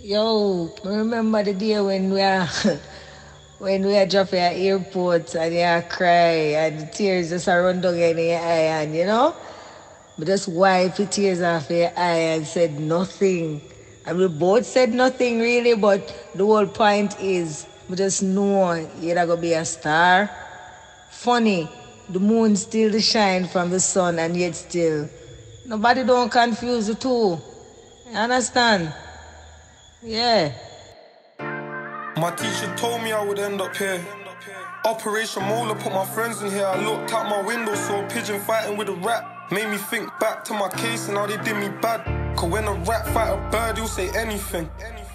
Yo, remember the day when we are dropping at airports and you cry and the tears just run down in your eye, and you know? But just wipe the tears off your eye and said nothing. And we both said nothing really, but the whole point is we just know you're not gonna be a star. Funny, the moon still shine from the sun, and yet still nobody don't confuse the two. You understand? Yeah. My teacher told me I would end up here. Operation Molar put my friends in here. I looked out my window, saw a pigeon fighting with a rat. Made me think back to my case and how they did me bad. Cause when a rat fight a bird, you'll say anything.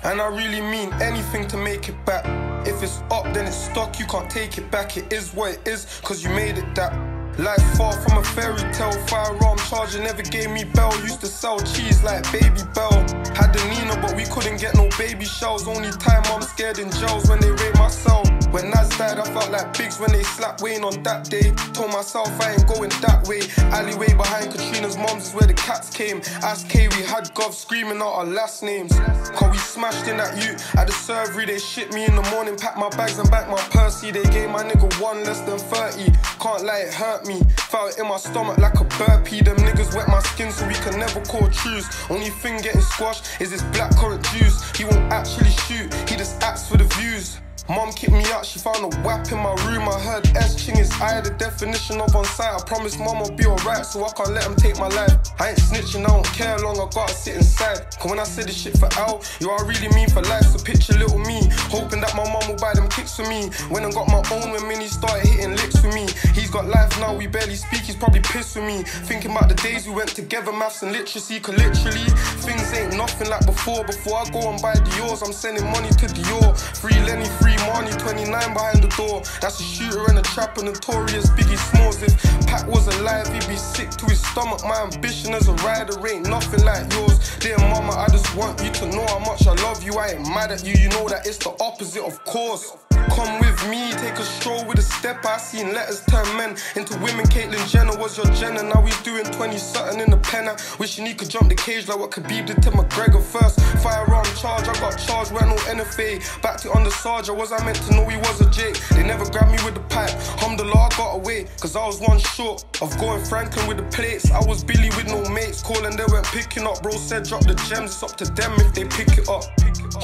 And I really mean anything to make it back. If it's up, then it's stuck, you can't take it back. It is what it is, cause you made it that. Life far from a fairy tale, firearm charger never gave me bell. Used to sell cheese like Baby Bell. Had the Nina, but we couldn't get no baby shells. Only time I'm scared in jails when they raid my cell. When Nas died, I felt like Biggs when they slapped Wayne on that day. Told myself I ain't going that way. Alleyway behind Katrina's mom's is where the cats came. Ask K, we had Gov screaming out our last names. Cause we smashed in that Ute at the surgery. They shit me in the morning, packed my bags and back my Percy. They gave my nigga one less than 30. Can't lie, it hurt me. Felt it in my stomach like a burpee. Them niggas wet my skin so we can never call truce. Only thing getting squashed is this blackcurrant juice. He won't actually shoot, he just acts for the views. Mom kicked me out, she found a whap in my room. I heard S ching is I, the definition of on sight. I promised mom I'll be alright, so I can't let him take my life. I ain't snitching, I don't care how long I gotta sit inside. Cause when I said this shit for Al, yo, I really mean for life. So picture little me, hoping that my mom will buy them kicks for me. When I got my own, when Minnie started hitting licks for me. He's got life now, we barely speak, he's probably pissed with me. Thinking about the days we went together, maths and literacy. Cause literally, things ain't nothing like before. Before I go and buy Dior's, I'm sending money to Dior. Free Lenny, free Marnie, 29 behind the door. That's a shooter and a trapper, notorious Biggie Smalls. If Pac was alive, he'd be sick to his stomach. My ambition as a rider ain't nothing like yours. Dear mama, I just want you to know how much I love you. I ain't mad at you, you know that it's the opposite, of course. Come with me, take a stroll with a step. I seen letters turn men into women. Caitlyn Jenner was your Jenner. Now he's doing 20-something in the pen. I wish he could jump the cage like what Khabib did to McGregor first. Firearm charge, I got charged, went on NFA. Backed it on the Sarge, I was I meant to know he was a Jake. They never grabbed me with the pipe. Alhamdulillah, I got away, cause I was one short of going Franklin with the plates. I was Billy with no mates, calling they weren't picking up. Bro said drop the gems, it's up to them if they pick it up.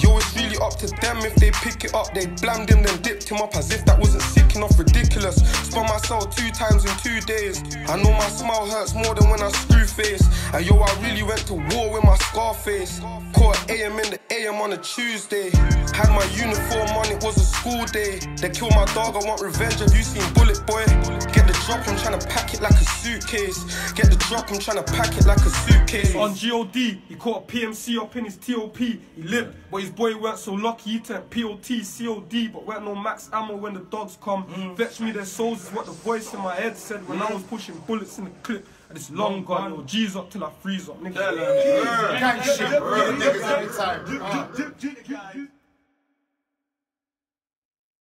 Yo, it's really up to them if they pick it up. They blammed him, then dipped him up as if that wasn't sick enough. Ridiculous. Spun myself 2 times in 2 days. I know my smile hurts more than when I screw face. And yo, I really went to war with my scar face. Caught AM in the AM on a Tuesday. Had my uniform on, it was a school day. They killed my dog, I want revenge. Have you seen Bullet Boy? Get the drop, I'm trying to pack it like a suitcase. Get the drop, I'm trying to pack it like a suitcase. On G.O.D, he caught a PMC up in his T.O.P. He lived, but his boy weren't so lucky. He took P.O.T, C.O.D, but weren't no max ammo when the dogs come. Fetch me their souls is what the voice in my head said when I was pushing bullets in the clip. And it's long gone, yo. G's up till I freeze up, nigga. Yeah, yeah. Niggas every time.